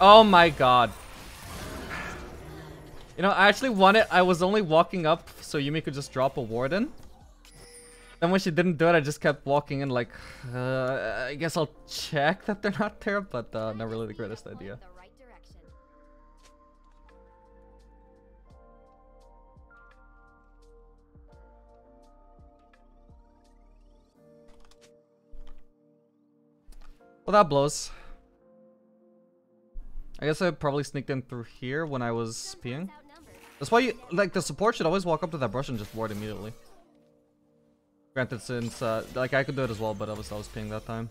Oh my god. You know, I actually wanted, I was only walking up so Yuumi could just drop a warden. Then when she didn't do it, I just kept walking in like, I guess I'll check that they're not there, but not really the greatest idea. Well, that blows. I guess I probably sneaked in through here when I was peeing. That's why you, like, the support should always walk up to that brush and just ward immediately. Granted, since, like, I could do it as well, but I was peeing that time.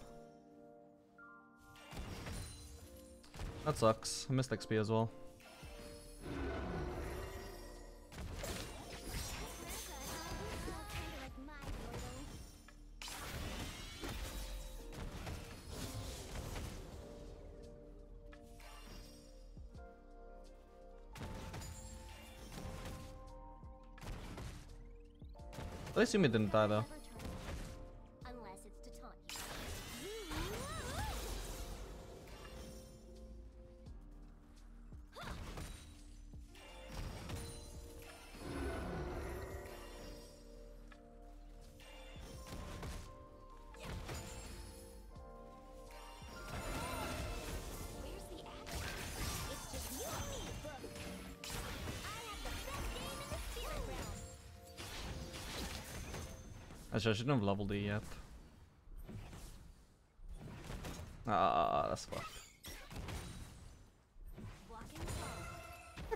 That sucks. I missed XP as well. At least Yuumi didn't die though. Actually, I shouldn't have leveled it yet. Ah, that's fucked.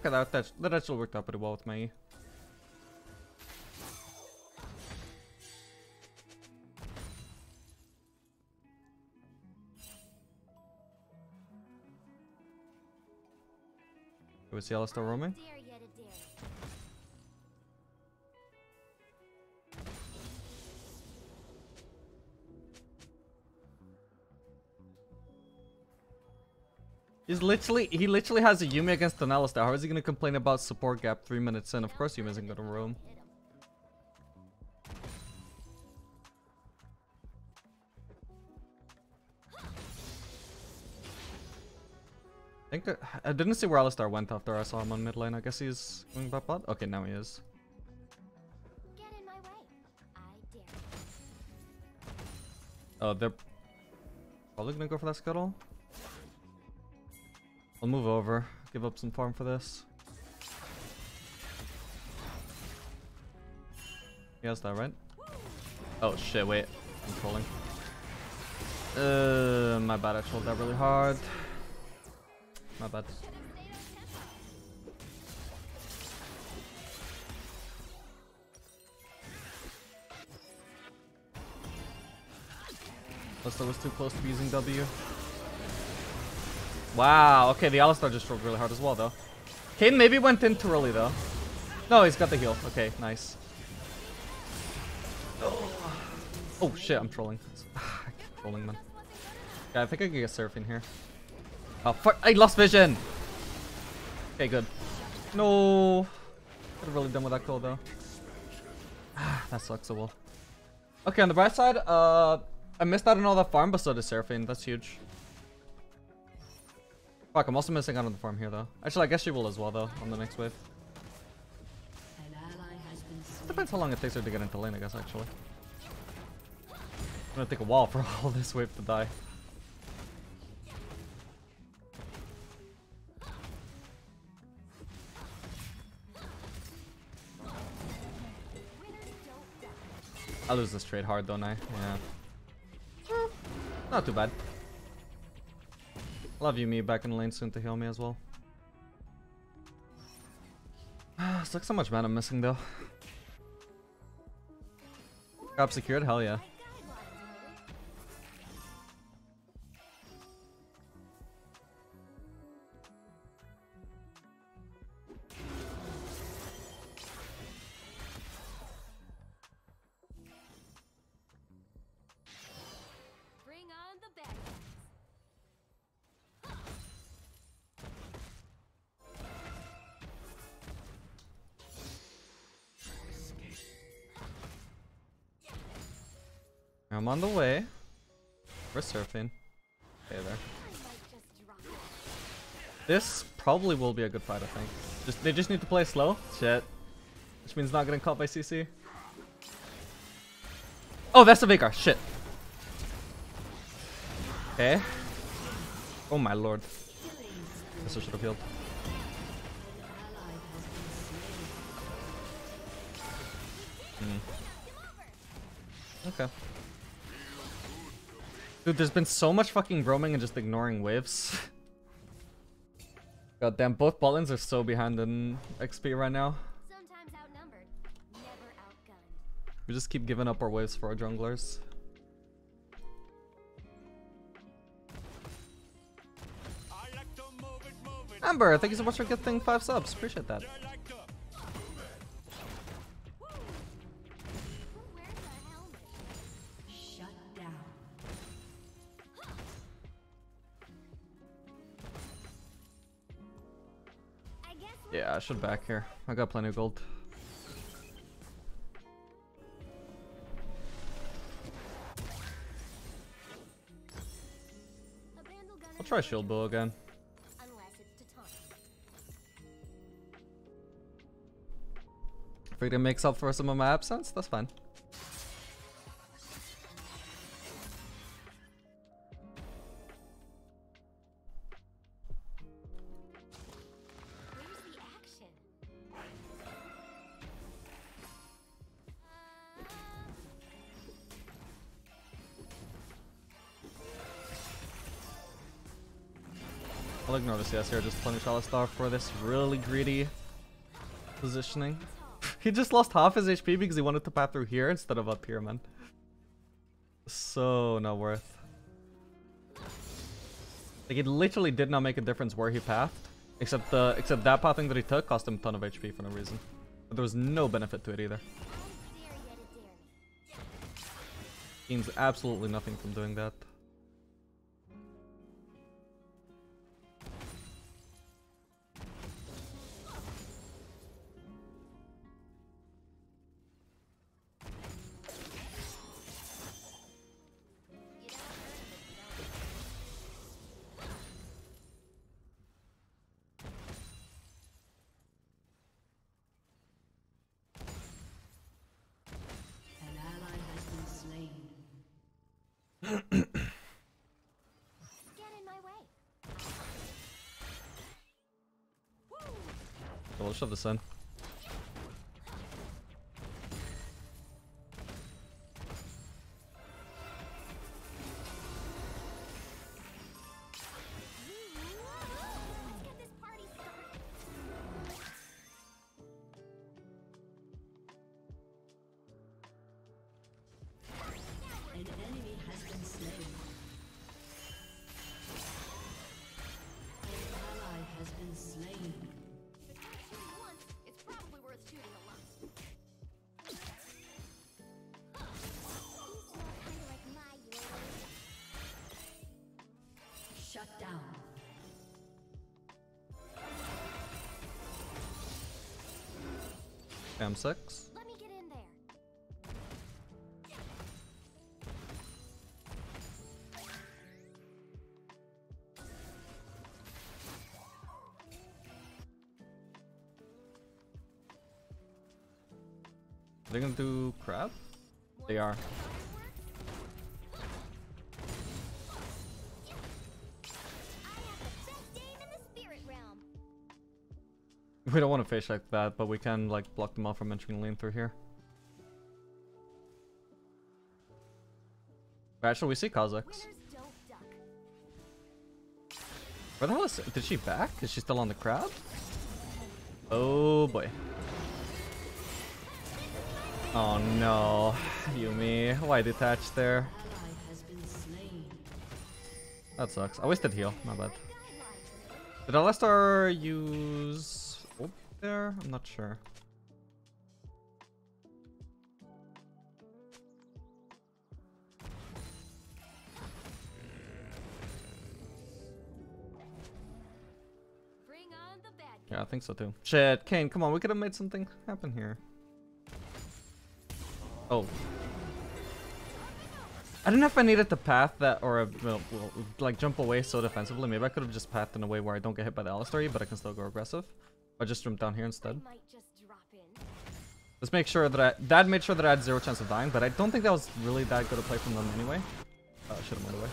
Okay, that actually worked out pretty well with my E. Do we see Alistar roaming? He literally has a Yuumi against an Alistar. How is he gonna complain about support gap 3 minutes in? Of course Yuumi isn't gonna roam. I think I didn't see where Alistar went after I saw him on mid lane. I guess he's going back bot. Okay, now he is. Oh, they're probably gonna go for that scuttle. I'll move over, give up some farm for this. He has that, right? Oh shit, wait. I'm trolling. My bad, I trolled that really hard. My bad. Plus, I was too close to be using W. Wow, okay, the Alistar just rolled really hard as well, though. Kayn maybe went in too early, though. No, he's got the heal. Okay, nice. Oh shit, I'm trolling. I keep trolling, man. Yeah, I think I can get Seraphine here. Oh, fuck. I lost vision! Okay, good. No. Could have really done with that kill, though. That sucks, so well. Okay, on the bright side, I missed out on all that farm, but so did Seraphine. That's huge. Fuck, I'm also missing out on the farm here though. Actually, I guess she will as well though, on the next wave. Depends how long it takes her to get into lane, I guess, actually. It's gonna take a while for all this wave to die. I lose this trade hard, don't I? Yeah. Not too bad. I'll have Yuumi back in lane soon to heal me as well. It's like so much mana I'm missing though. Grab secured? Hell yeah. I'm on the way. We're surfing. Hey there. This probably will be a good fight, I think. They just need to play slow. Shit. Which means not getting caught by CC. Oh, that's the Veigar. Shit. Okay. Oh my lord. This should have healed. Okay. Dude, there's been so much fucking roaming and just ignoring waves. God damn, both bot lanes are so behind in XP right now. Sometimes outnumbered, never outgunned. We just keep giving up our waves for our junglers. Amber, thank you so much for getting 5 subs. Appreciate that. Yeah, I should back here. I got plenty of gold. I'll try Shield Bow again. If it makes up for some of my absence, that's fine. I'll ignore this CS here, just punish Alistar for this really greedy positioning. He just lost half his HP because he wanted to path through here instead of up here, man. So not worth. Like, it literally did not make a difference where he pathed. Except that pathing that he took cost him a ton of HP for no reason. But there was no benefit to it either. Gains absolutely nothing from doing that. We'll shove this in. M6. Let me get in there. They're gonna do crab? They are. We don't want to fish like that, but we can like block them off from entering lane through here. Actually, we see Kha'zix. Where the hell is it? Did she back? Is she still on the crowd? Oh boy. Oh no. Yuumi, why detach there? That sucks. I wasted heal, my bad. Did Alistar use... there? I'm not sure. Bring on the bad guy. Yeah, I think so too. Shit, Kayn, come on, we could have made something happen here. Oh. I don't know if I needed to path that or like jump away so defensively. Maybe I could have just pathed in a way where I don't get hit by the Alistar, but I can still go aggressive. I just jump down here instead. Let's make sure that that made sure that I had zero chance of dying, but I don't think that was really that good a play from them anyway. Oh, I should have went away.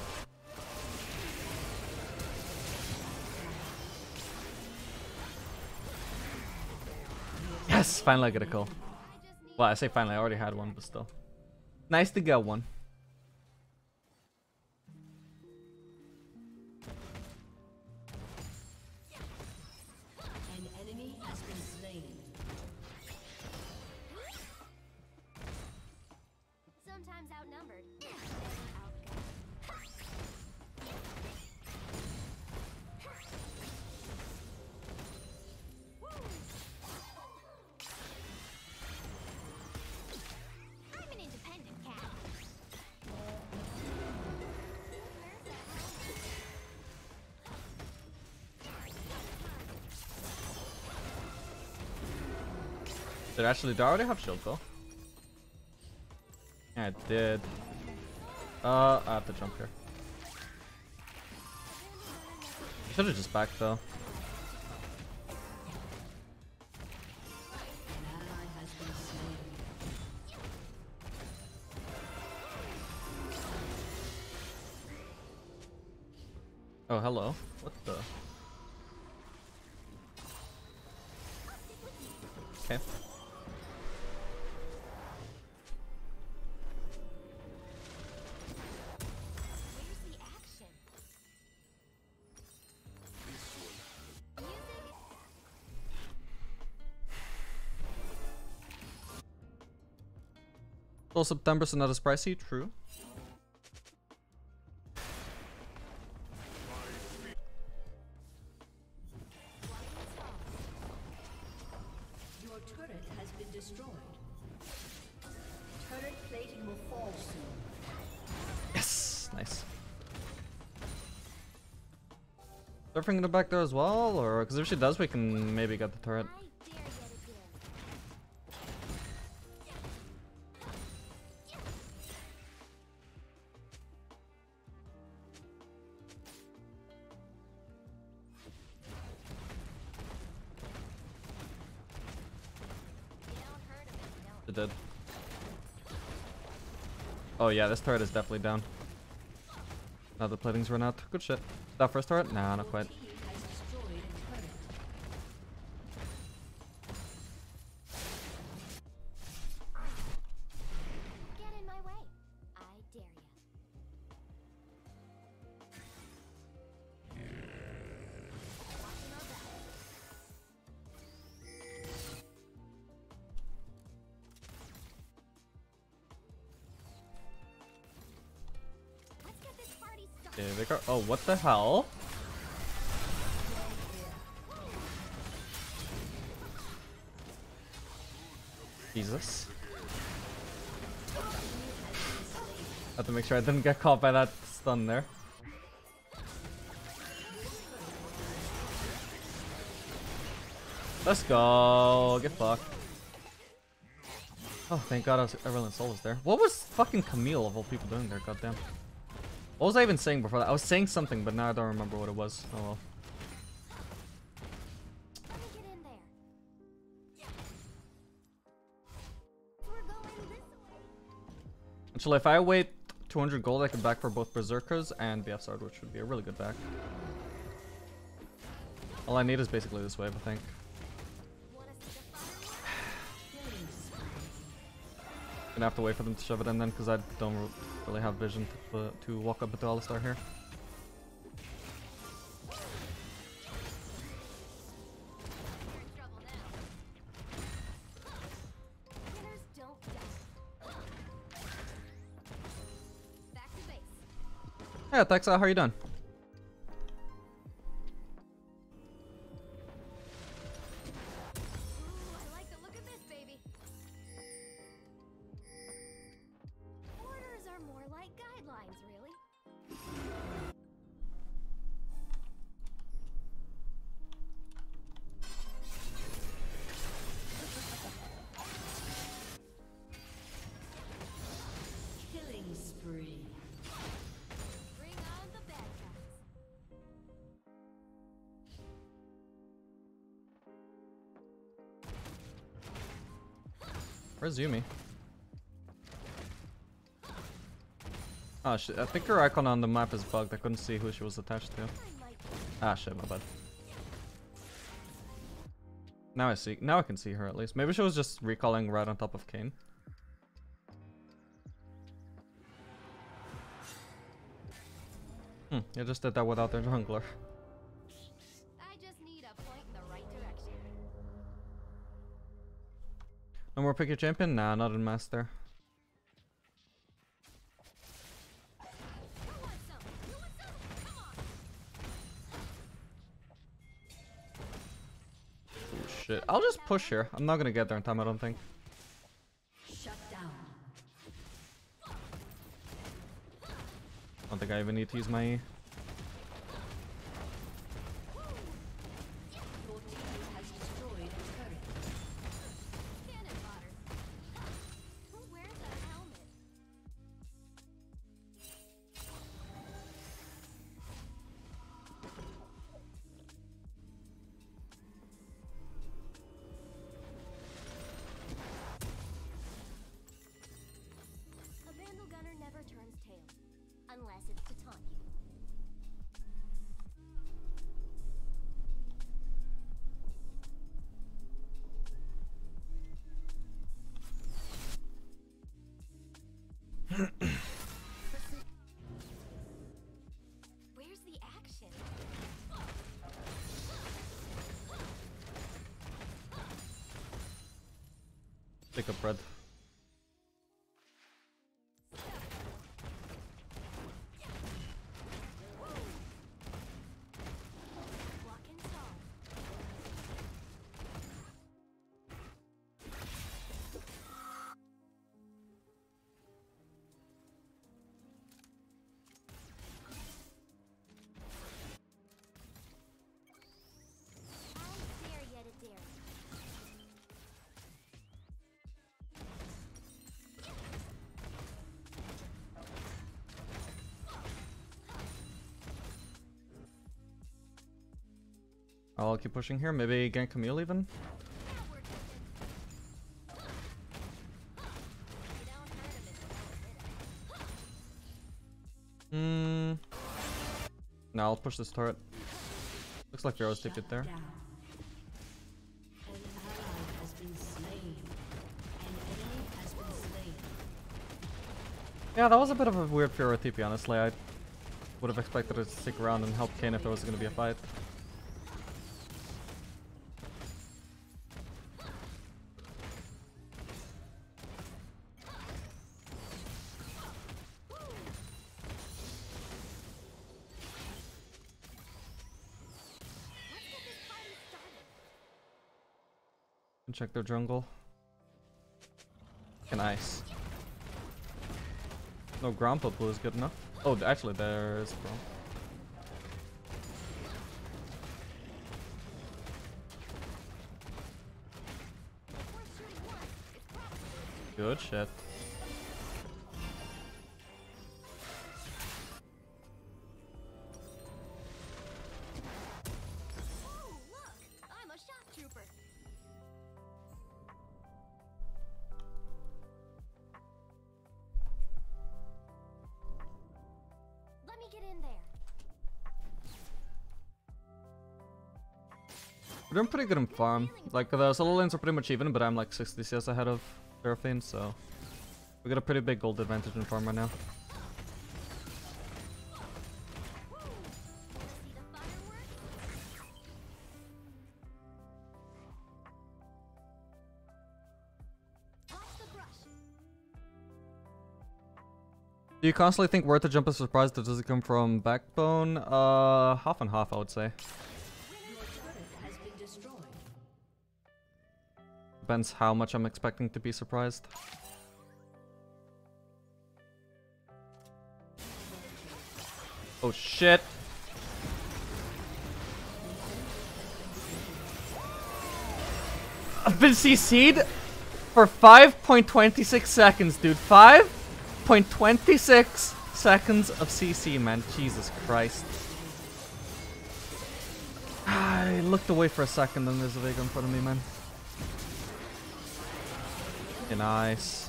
Yes, finally I get a kill. Well, I say finally, I already had one, but still. Nice to get one. Did I actually do I already have shield though? Yeah, I did. I have to jump here. I should have just backed though. Oh, hello. What the? Okay. September, so not as pricey. True. Your turret has been destroyed. Turret plating will fall soon. Yes, nice. Surfing in the back there as well, or because if she does, we can maybe get the turret. Did. Oh yeah, this turret is definitely down. Now the plating's run out. Good shit. That first turret? Nah, not quite. Veigar. Oh, what the hell? Jesus. I have to make sure I didn't get caught by that stun there. Let's go. Get fucked. Oh, thank God Evelynn Soul was there. What was fucking Camille of all people doing there? Goddamn. What was I even saying before that? I was saying something, but now I don't remember what it was. Oh well. Actually, if I wait 200 gold, I can back for both Berserkers and BF Sword, which would be a really good back. All I need is basically this wave, I think. Gonna have to wait for them to shove it in then, because I don't really have vision to walk up into Alistar here. Yeah, thanks. How are you doing? Killing spree. Where's Yuumi? Oh shit, I think her icon on the map is bugged. I couldn't see who she was attached to. Ah shit, my bad. Now I see. Now I can see her at least. Maybe she was just recalling right on top of Kayn. Hmm, I just did that without their jungler. I just need a point in the right direction. No more pick your champion? Nah, not in Master. Shit. I'll just push here. I'm not gonna get there in time, I don't think. Shut down. I don't think I even need to use my E. Pick up red. I'll keep pushing here, maybe gank Camille even? Hmm. Nah, I'll push this turret. Looks like Fiora tipped it there. Yeah, that was a bit of a weird Fiora TP, honestly. I would have expected it to stick around and help Kayn if there was gonna be a fight. Check their jungle. And ice. No Gromp, but blue is good enough. Oh, actually, there is Gromp. Good shit. We're doing pretty good in farm. Like, the solo lanes are pretty much even, but I'm like 60 CS ahead of Seraphine, so we got a pretty big gold advantage in farm right now. Do you constantly think where to jump is surprised that doesn't come from backbone? Half and half, I would say. Depends how much I'm expecting to be surprised. Oh shit! I've been CC'd for 5.26 seconds, dude. 5.26 seconds of CC, man. Jesus Christ. I looked away for a second and there's a Veigar in front of me, man. fucking nice.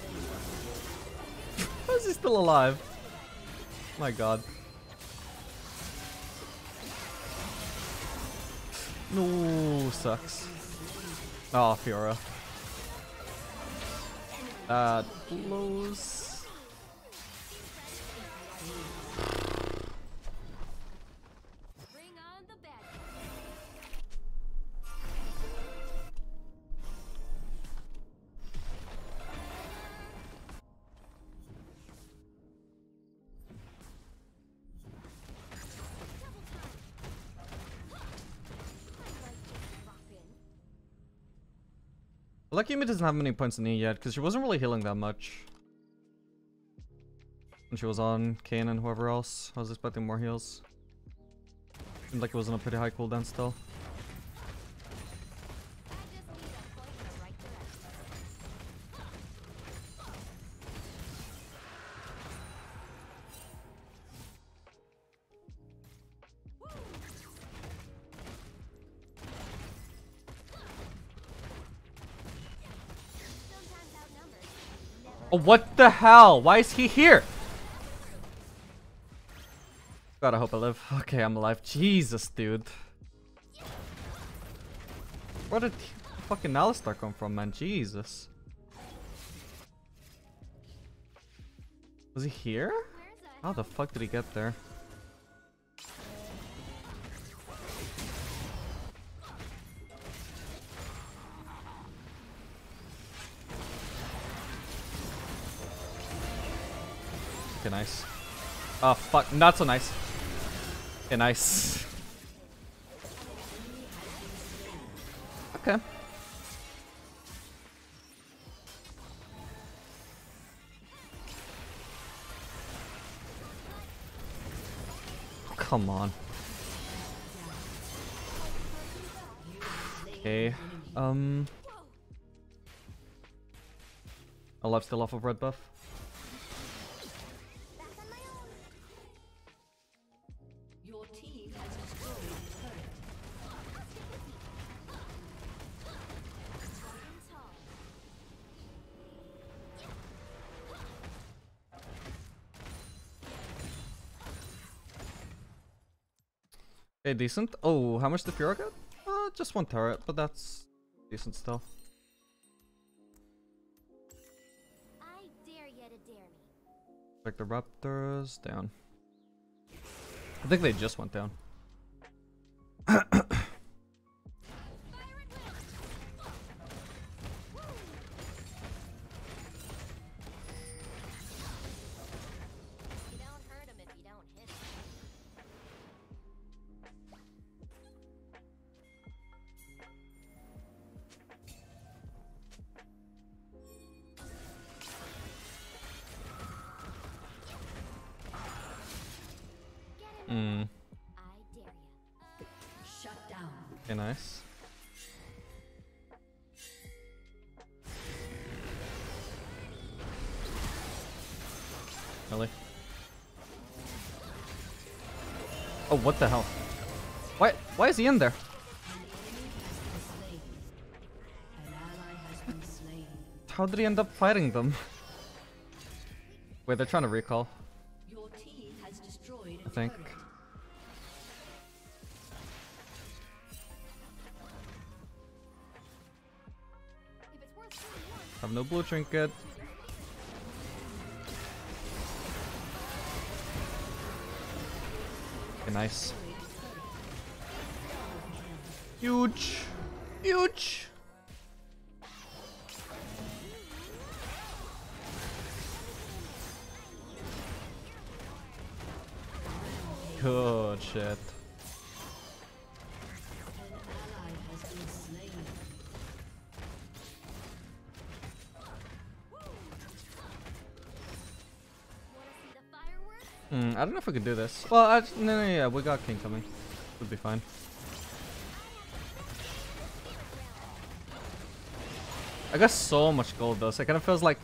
How is he still alive? My god. No, sucks. Oh, Fiora. Blows. Bring on the Lucky Yuumi doesn't have many points in E yet, because she wasn't really healing that much. And she was on Kayn and whoever else. I was expecting more heals. Seemed like it was on a pretty high cooldown still. What the hell? Why is he here? God, I hope I live. Okay, I'm alive. Jesus, dude. Where did fucking Alistar come from, man? Jesus. Was he here? How the fuck did he get there? Okay, nice. Oh, fuck. Not so nice. Okay, nice. Okay. Oh, come on. Okay. A life still off of Red Buff. Okay, decent. Oh, how much did Fiora get? Just one turret, but that's decent still. I dare you to dare me. Like the Raptors down. I think they just went down. Okay, nice. Really? Oh, what the hell? Why is he in there? How did he end up fighting them? Wait, they're trying to recall. I think. I have no blue trinket. Okay, nice. Huge. Huge. Good shit. I don't know if we can do this. Well, yeah, we got King coming. Would be fine. I got so much gold though, so it kind of feels like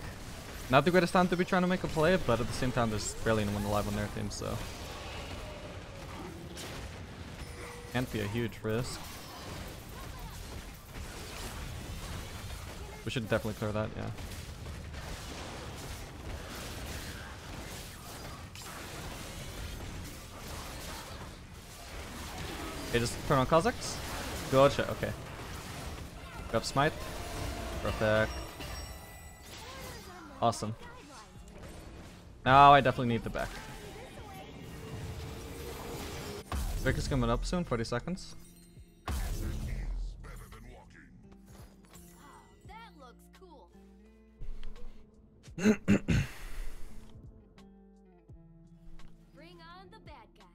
not the greatest time to be trying to make a play, but at the same time, there's barely anyone alive on their team, so. Can't be a huge risk. We should definitely clear that, yeah. They just turn on Kha'zix? Gotcha, okay. Grab smite. Perfect. Awesome. Now I definitely need the back. Vic is coming up soon, 40 seconds. Bring on the bad guys.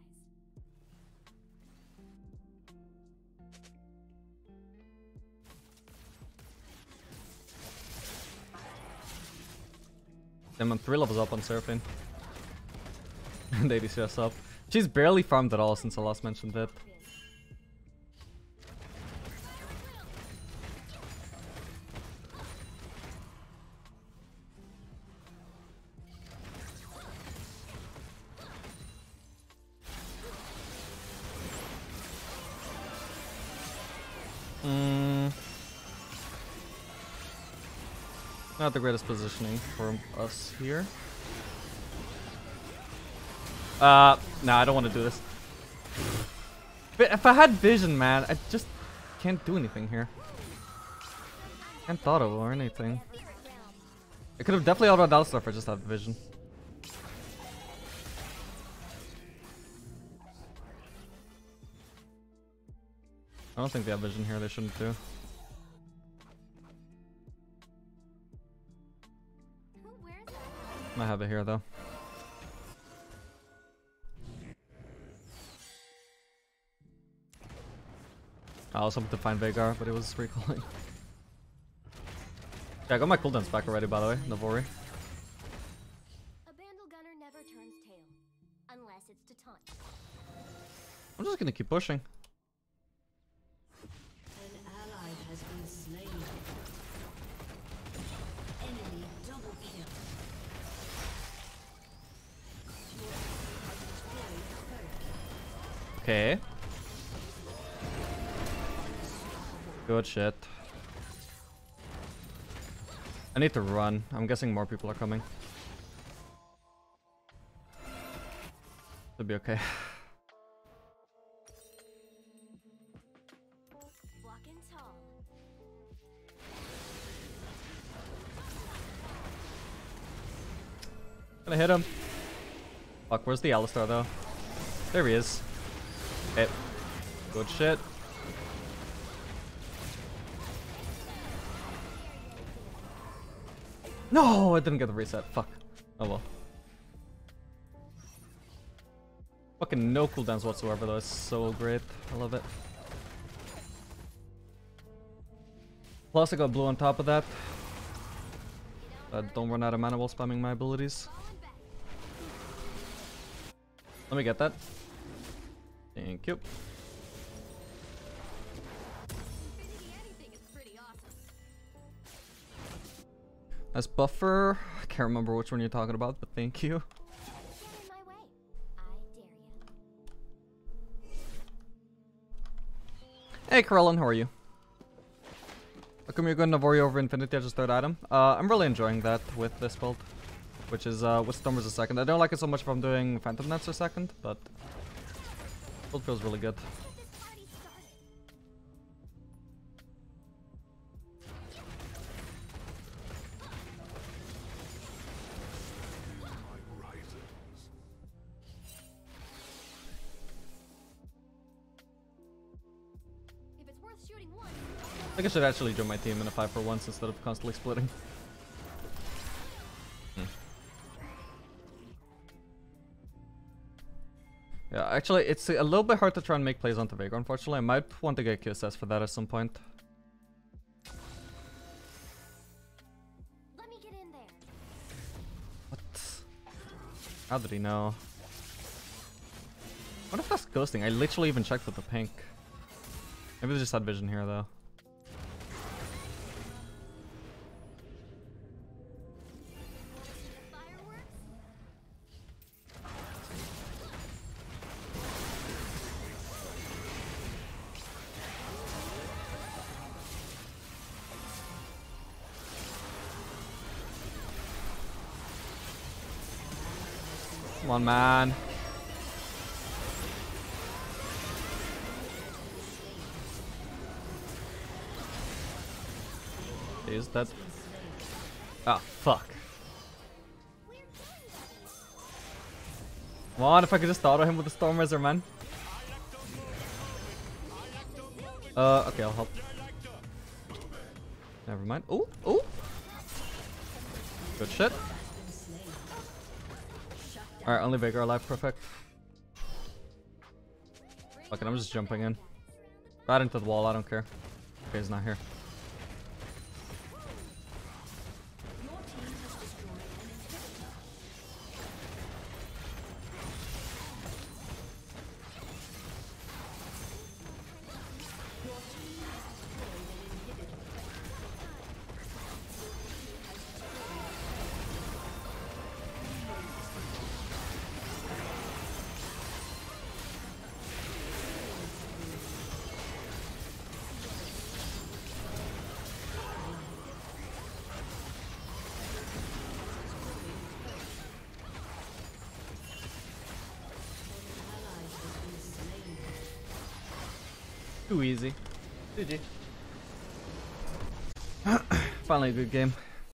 Damn, I'm 3 levels up on Seraphine. And ADC us up. She's barely farmed at all since I last mentioned it. Not the greatest positioning for us here. Nah, I don't want to do this. But if I had vision, man, I just can't do anything here. Can't thought of or anything. I could have definitely outrun Alistar if I just had vision. I don't think they have vision here. They shouldn't do. Might have it here though. I was hoping to find Veigar, but it was recalling. Yeah, I got my cooldowns back already, by the way, Navori. A Bandle gunner never turns tail, unless it's to taunt. I'm just gonna keep pushing. Okay. Good shit. I need to run. I'm guessing more people are coming. It'll be okay. Gonna hit him. Fuck, where's the Alistar though? There he is. It. Good shit. No, I didn't get the reset. Fuck. Oh well. Fucking no cooldowns whatsoever though. It's so great. I love it. Plus I got blue on top of that. Don't run out of mana while spamming my abilities. Let me get that. Thank you. That's buffer. I can't remember which one you're talking about, but thank you. Hey Karelin, how are you? How come you're going Navori over Infinity as your third item? I'm really enjoying that with this build, which is with Storm Razor second. I don't like it so much if I'm doing Phantom Nets or second, but it feels really good. I think I should actually join my team in a 5-for-1 instead of constantly splitting. Yeah, actually, it's a little bit hard to try and make plays onto Veigar, unfortunately. I might want to get QSS for that at some point. Let me get in there. What? How did he know? What if that's ghosting? I literally even checked with the pink. Maybe they just had vision here, though. Come on, man. is that... Ah, fuck. Come on, if I could just auto him with the Storm Razor, man. Okay, I'll help. Never mind. Oh, oh. Good shit. Alright, only Veigar alive. Perfect. Fuck it, I'm just jumping in. Right into the wall, I don't care. Okay, he's not here. Too easy. GG. Finally a good game.